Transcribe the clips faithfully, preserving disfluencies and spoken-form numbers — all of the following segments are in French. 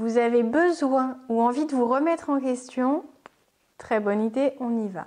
vous avez besoin ou envie de vous remettre en question, très bonne idée, on y va.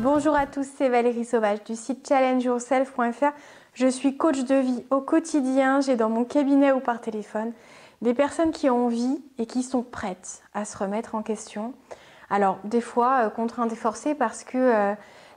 Bonjour à tous, c'est Valérie Sauvage du site challenge yourself point F R. Je suis coach de vie au quotidien, j'ai dans mon cabinet ou par téléphone des personnes qui ont envie et qui sont prêtes à se remettre en question. Alors des fois, contraintes et forcées parce que euh,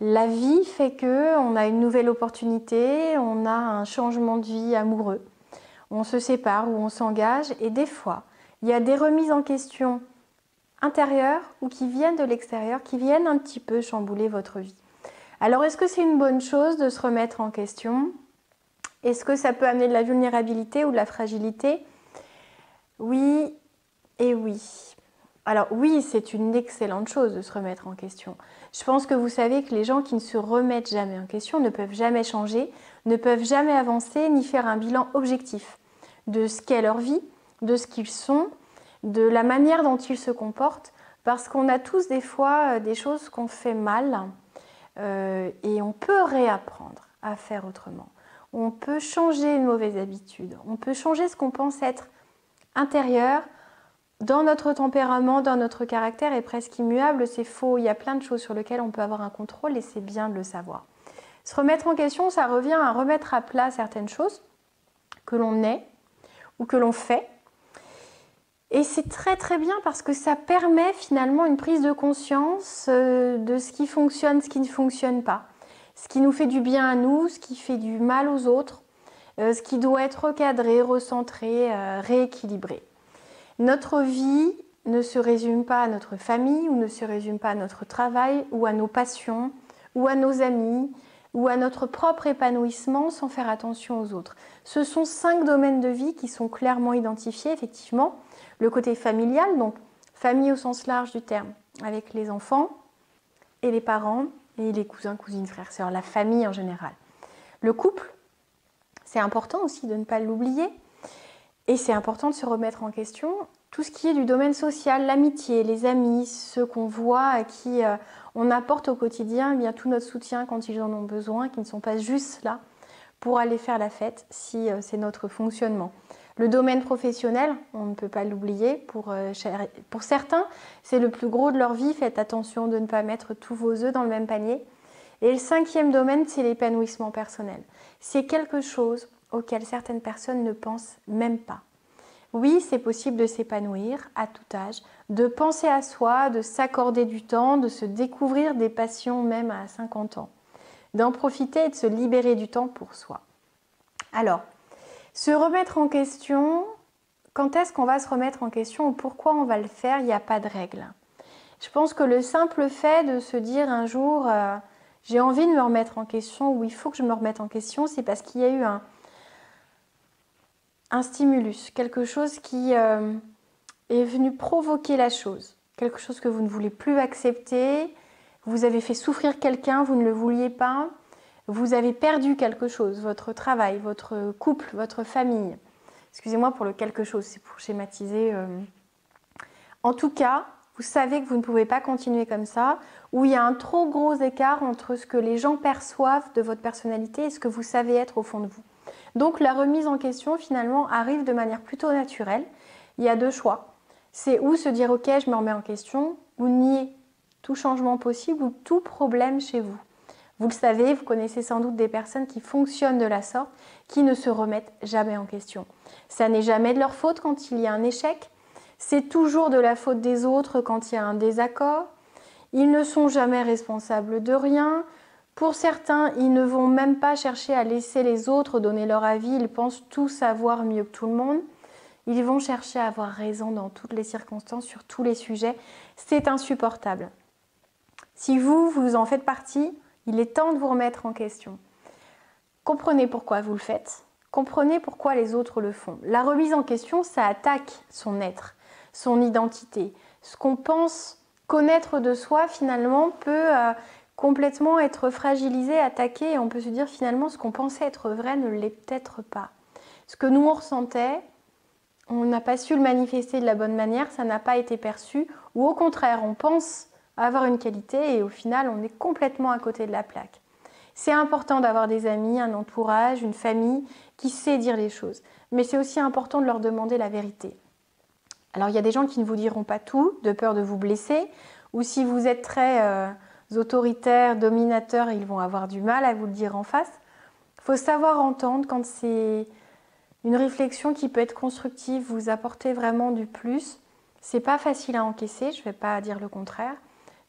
la vie fait qu'on a une nouvelle opportunité, on a un changement de vie amoureux, on se sépare ou on s'engage et des fois, il y a des remises en question intérieures ou qui viennent de l'extérieur, qui viennent un petit peu chambouler votre vie. Alors, est-ce que c'est une bonne chose de se remettre en question? Est-ce que ça peut amener de la vulnérabilité ou de la fragilité? Oui et oui. Alors oui, c'est une excellente chose de se remettre en question. Je pense que vous savez que les gens qui ne se remettent jamais en question ne peuvent jamais changer, ne peuvent jamais avancer, ni faire un bilan objectif de ce qu'est leur vie, de ce qu'ils sont, de la manière dont ils se comportent, parce qu'on a tous des fois des choses qu'on fait mal euh, et on peut réapprendre à faire autrement. On peut changer une mauvaise habitude, on peut changer ce qu'on pense être intérieur, dans notre tempérament, dans notre caractère est presque immuable, c'est faux, il y a plein de choses sur lesquelles on peut avoir un contrôle et c'est bien de le savoir. Se remettre en question, ça revient à remettre à plat certaines choses que l'on est ou que l'on fait. Et c'est très très bien parce que ça permet finalement une prise de conscience de ce qui fonctionne, ce qui ne fonctionne pas. Ce qui nous fait du bien à nous, ce qui fait du mal aux autres, ce qui doit être recadré, recentré, rééquilibré. Notre vie ne se résume pas à notre famille ou ne se résume pas à notre travail ou à nos passions ou à nos amis ou à notre propre épanouissement sans faire attention aux autres. Ce sont cinq domaines de vie qui sont clairement identifiés, effectivement. Le côté familial, donc famille au sens large du terme, avec les enfants et les parents et les cousins, cousines, frères, sœurs, la famille en général. Le couple, c'est important aussi de ne pas l'oublier et c'est important de se remettre en question. Tout ce qui est du domaine social, l'amitié, les amis, ceux qu'on voit, à qui euh, on apporte au quotidien eh bien, tout notre soutien quand ils en ont besoin, qui ne sont pas juste là pour aller faire la fête si euh, c'est notre fonctionnement. Le domaine professionnel, on ne peut pas l'oublier, pour, euh, pour certains, c'est le plus gros de leur vie, faites attention de ne pas mettre tous vos œufs dans le même panier. Et le cinquième domaine, c'est l'épanouissement personnel. C'est quelque chose auquel certaines personnes ne pensent même pas. Oui, c'est possible de s'épanouir à tout âge, de penser à soi, de s'accorder du temps, de se découvrir des passions même à cinquante ans, d'en profiter et de se libérer du temps pour soi. Alors, se remettre en question, quand est-ce qu'on va se remettre en question ou pourquoi on va le faire? Il n'y a pas de règle. Je pense que le simple fait de se dire un jour euh, « j'ai envie de me remettre en question » ou « il faut que je me remette en question », c'est parce qu'il y a eu un... un stimulus, quelque chose qui euh, est venu provoquer la chose, quelque chose que vous ne voulez plus accepter, vous avez fait souffrir quelqu'un, vous ne le vouliez pas, vous avez perdu quelque chose, votre travail, votre couple, votre famille. Excusez-moi pour le quelque chose, c'est pour schématiser. Euh... En tout cas, vous savez que vous ne pouvez pas continuer comme ça, où il y a un trop gros écart entre ce que les gens perçoivent de votre personnalité et ce que vous savez être au fond de vous. Donc la remise en question finalement arrive de manière plutôt naturelle. Il y a deux choix. C'est ou se dire ok je me remets en question ou nier tout changement possible ou tout problème chez vous. Vous le savez, vous connaissez sans doute des personnes qui fonctionnent de la sorte, qui ne se remettent jamais en question. Ça n'est jamais de leur faute quand il y a un échec. C'est toujours de la faute des autres quand il y a un désaccord. Ils ne sont jamais responsables de rien. Pour certains, ils ne vont même pas chercher à laisser les autres donner leur avis, ils pensent tout savoir mieux que tout le monde. Ils vont chercher à avoir raison dans toutes les circonstances, sur tous les sujets. C'est insupportable. Si vous, vous en faites partie, il est temps de vous remettre en question. Comprenez pourquoi vous le faites, comprenez pourquoi les autres le font. La remise en question, ça attaque son être, son identité. Ce qu'on pense connaître de soi, finalement, peut... Euh, complètement être fragilisé, attaqué, et on peut se dire finalement ce qu'on pensait être vrai ne l'est peut-être pas. Ce que nous on ressentait on n'a pas su le manifester de la bonne manière, ça n'a pas été perçu, ou au contraire, on pense avoir une qualité et au final, on est complètement à côté de la plaque. C'est important d'avoir des amis, un entourage, une famille qui sait dire les choses, mais c'est aussi important de leur demander la vérité. Alors, il y a des gens qui ne vous diront pas tout, de peur de vous blesser, ou si vous êtes très euh, autoritaire, dominateur, ils vont avoir du mal à vous le dire en face. Il faut savoir entendre quand c'est une réflexion qui peut être constructive, vous apporter vraiment du plus. C'est pas facile à encaisser, je ne vais pas dire le contraire,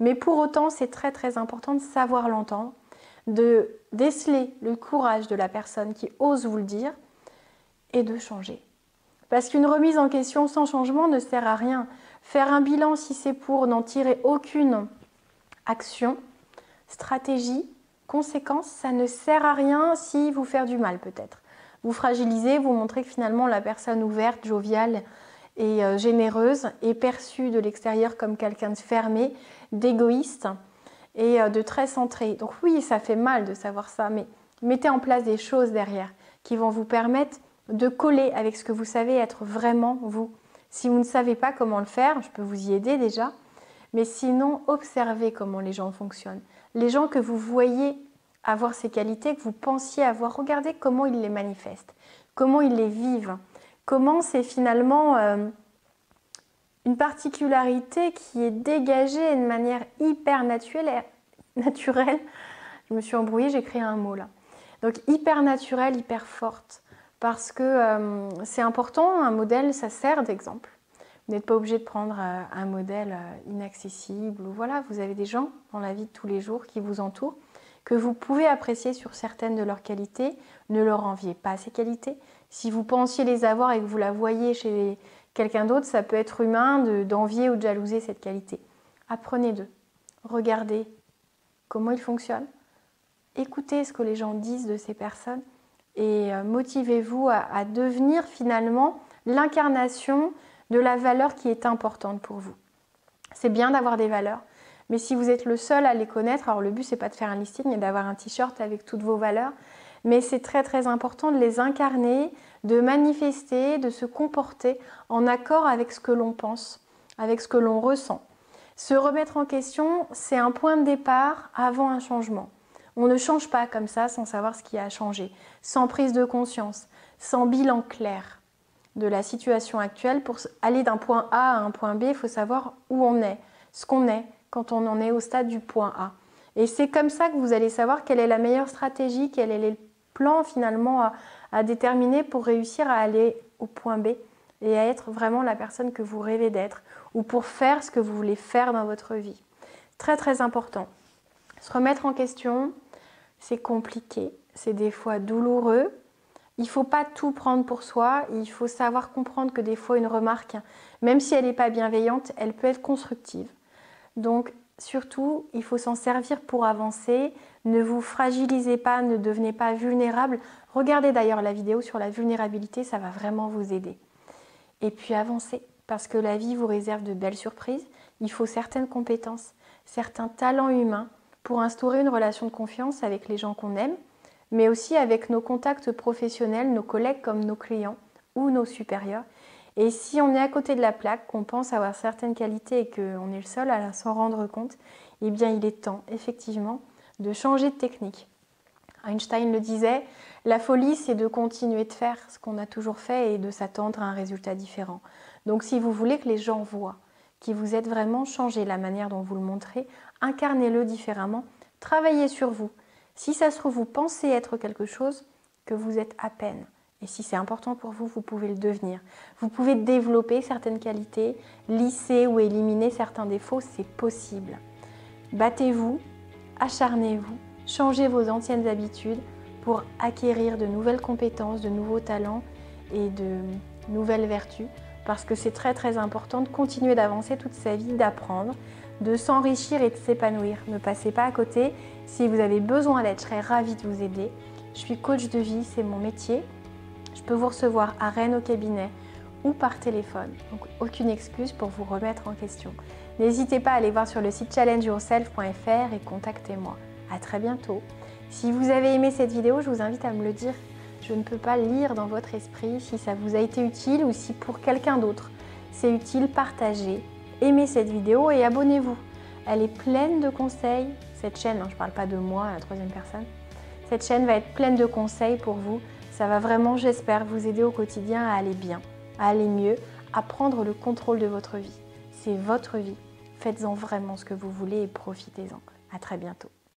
mais pour autant, c'est très très important de savoir l'entendre, de déceler le courage de la personne qui ose vous le dire et de changer. Parce qu'une remise en question sans changement ne sert à rien. Faire un bilan, si c'est pour n'en tirer aucune action, stratégie, conséquence, ça ne sert à rien si vous faites du mal peut-être. Vous fragilisez, vous montrez que finalement la personne ouverte, joviale et généreuse est perçue de l'extérieur comme quelqu'un de fermé, d'égoïste et de très centré. Donc oui, ça fait mal de savoir ça, mais mettez en place des choses derrière qui vont vous permettre de coller avec ce que vous savez être vraiment vous. Si vous ne savez pas comment le faire, je peux vous y aider déjà, mais sinon, observez comment les gens fonctionnent. Les gens que vous voyez avoir ces qualités, que vous pensiez avoir, regardez comment ils les manifestent, comment ils les vivent, comment c'est finalement euh, une particularité qui est dégagée de manière hyper naturelle. naturelle. Je me suis embrouillée, j'ai créé un mot là. Donc hyper naturelle, hyper forte. Parce que euh, c'est important, un modèle, ça sert d'exemple. Vous n'êtes pas obligé de prendre euh, un modèle euh, inaccessible. Voilà, vous avez des gens dans la vie de tous les jours qui vous entourent, que vous pouvez apprécier sur certaines de leurs qualités. Ne leur enviez pas ces qualités. Si vous pensiez les avoir et que vous la voyez chez quelqu'un d'autre, ça peut être humain de, d'envier ou de jalouser cette qualité. Apprenez d'eux. Regardez comment ils fonctionnent. Écoutez ce que les gens disent de ces personnes. Et motivez-vous à, à devenir finalement l'incarnation de la valeur qui est importante pour vous. C'est bien d'avoir des valeurs, mais si vous êtes le seul à les connaître, alors le but c'est pas de faire un listing et d'avoir un t-shirt avec toutes vos valeurs, mais c'est très très important de les incarner, de manifester, de se comporter en accord avec ce que l'on pense, avec ce que l'on ressent. Se remettre en question, c'est un point de départ avant un changement. On ne change pas comme ça sans savoir ce qui a changé, sans prise de conscience, sans bilan clair de la situation actuelle. Pour aller d'un point A à un point B, il faut savoir où on est, ce qu'on est quand on en est au stade du point A. Et c'est comme ça que vous allez savoir quelle est la meilleure stratégie, quel est le plan finalement à, à déterminer pour réussir à aller au point B et à être vraiment la personne que vous rêvez d'être ou pour faire ce que vous voulez faire dans votre vie. Très très important. Se remettre en question, c'est compliqué, c'est des fois douloureux. Il ne faut pas tout prendre pour soi, il faut savoir comprendre que des fois une remarque, même si elle n'est pas bienveillante, elle peut être constructive. Donc surtout, il faut s'en servir pour avancer, ne vous fragilisez pas, ne devenez pas vulnérable. Regardez d'ailleurs la vidéo sur la vulnérabilité, ça va vraiment vous aider. Et puis avancez, parce que la vie vous réserve de belles surprises. Il faut certaines compétences, certains talents humains, pour instaurer une relation de confiance avec les gens qu'on aime, mais aussi avec nos contacts professionnels, nos collègues comme nos clients ou nos supérieurs. Et si on est à côté de la plaque, qu'on pense avoir certaines qualités et qu'on est le seul à s'en rendre compte, eh bien il est temps, effectivement, de changer de technique. Einstein le disait, la folie, c'est de continuer de faire ce qu'on a toujours fait et de s'attendre à un résultat différent. Donc si vous voulez que les gens voient qui vous êtes vraiment, changez la manière dont vous le montrez, incarnez-le différemment, travaillez sur vous. Si ça se trouve, vous pensez être quelque chose que vous êtes à peine. Et si c'est important pour vous, vous pouvez le devenir. Vous pouvez développer certaines qualités, lisser ou éliminer certains défauts, c'est possible. Battez-vous, acharnez-vous, changez vos anciennes habitudes pour acquérir de nouvelles compétences, de nouveaux talents et de nouvelles vertus. Parce que c'est très très important de continuer d'avancer toute sa vie, d'apprendre, de s'enrichir et de s'épanouir. Ne passez pas à côté. Si vous avez besoin d'aide, je serais ravie de vous aider. Je suis coach de vie, c'est mon métier. Je peux vous recevoir à Rennes au cabinet ou par téléphone. Donc aucune excuse pour vous remettre en question. N'hésitez pas à aller voir sur le site challenge yourself point F R et contactez-moi. À très bientôt. Si vous avez aimé cette vidéo, je vous invite à me le dire. Je ne peux pas lire dans votre esprit si ça vous a été utile ou si pour quelqu'un d'autre c'est utile. Partagez, aimez cette vidéo et abonnez-vous. Elle est pleine de conseils. Cette chaîne, hein, je ne parle pas de moi à la troisième personne, cette chaîne va être pleine de conseils pour vous. Ça va vraiment, j'espère, vous aider au quotidien à aller bien, à aller mieux, à prendre le contrôle de votre vie. C'est votre vie. Faites-en vraiment ce que vous voulez et profitez-en. À très bientôt.